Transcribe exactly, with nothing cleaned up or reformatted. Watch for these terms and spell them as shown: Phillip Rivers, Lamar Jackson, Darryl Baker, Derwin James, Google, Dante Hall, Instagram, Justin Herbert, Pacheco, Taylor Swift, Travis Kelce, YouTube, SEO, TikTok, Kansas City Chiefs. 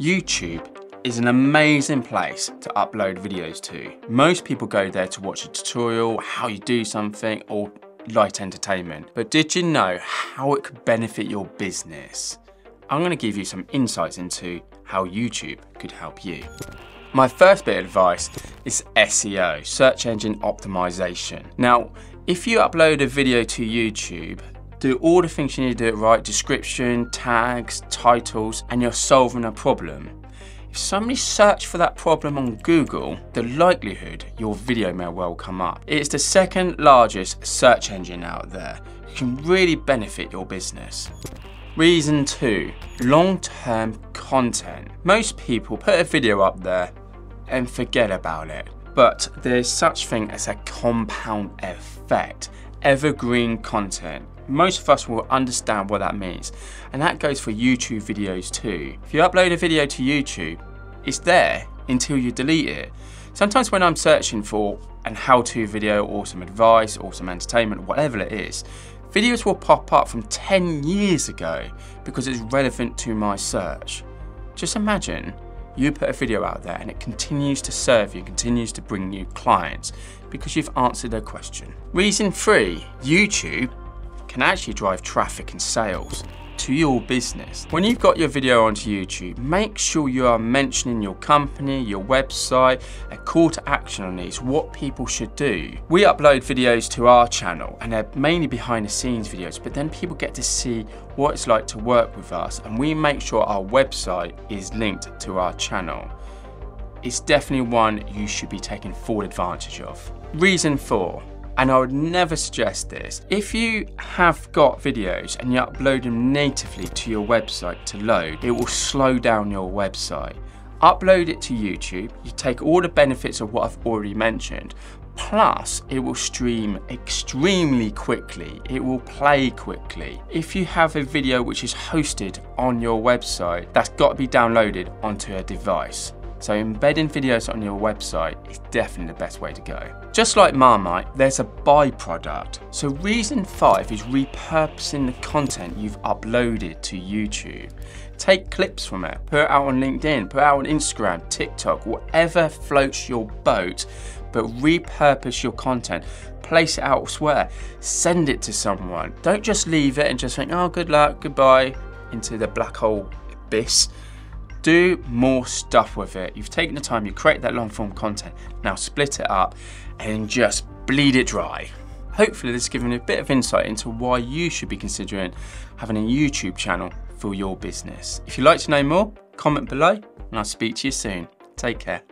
YouTube is an amazing place to upload videos to. Most people go there to watch a tutorial, how you do something, or light entertainment. But did you know how it could benefit your business? I'm gonna give you some insights into how YouTube could help you. My first bit of advice is S E O, search engine optimization. Now, if you upload a video to YouTube, do all the things you need to do it right, description, tags, titles, and you're solving a problem. If somebody searched for that problem on Google, the likelihood your video may well come up. It's the second largest search engine out there. It can really benefit your business. Reason two, long-term content. Most people put a video up there and forget about it, but there's such thing as a compound effect, evergreen content. Most of us will understand what that means. And that goes for YouTube videos too. If you upload a video to YouTube, it's there until you delete it. Sometimes when I'm searching for an how-to video or some advice or some entertainment, whatever it is, videos will pop up from ten years ago because it's relevant to my search. Just imagine you put a video out there and it continues to serve you, continues to bring you clients because you've answered their question. Reason three, YouTube can actually drive traffic and sales to your business. When you've got your video onto YouTube, make sure you are mentioning your company, your website, a call to action on these, what people should do. We upload videos to our channel and they're mainly behind the scenes videos, but then people get to see what it's like to work with us and we make sure our website is linked to our channel. It's definitely one you should be taking full advantage of. Reason four. And I would never suggest this. If you have got videos and you upload them natively to your website to load, it will slow down your website. Upload it to YouTube, you take all the benefits of what I've already mentioned, plus it will stream extremely quickly, it will play quickly. If you have a video which is hosted on your website, that's got to be downloaded onto a device. So embedding videos on your website is definitely the best way to go. Just like Marmite, there's a byproduct. So reason five is repurposing the content you've uploaded to YouTube. Take clips from it, put it out on LinkedIn, put it out on Instagram, TikTok, whatever floats your boat, but repurpose your content. Place it elsewhere, send it to someone. Don't just leave it and just think, oh, good luck, goodbye, into the black hole abyss. Do more stuff with it. You've taken the time, you create that long form content, now split it up and just bleed it dry. Hopefully this has given you a bit of insight into why you should be considering having a YouTube channel for your business. If you'd like to know more, comment below and I'll speak to you soon. Take care.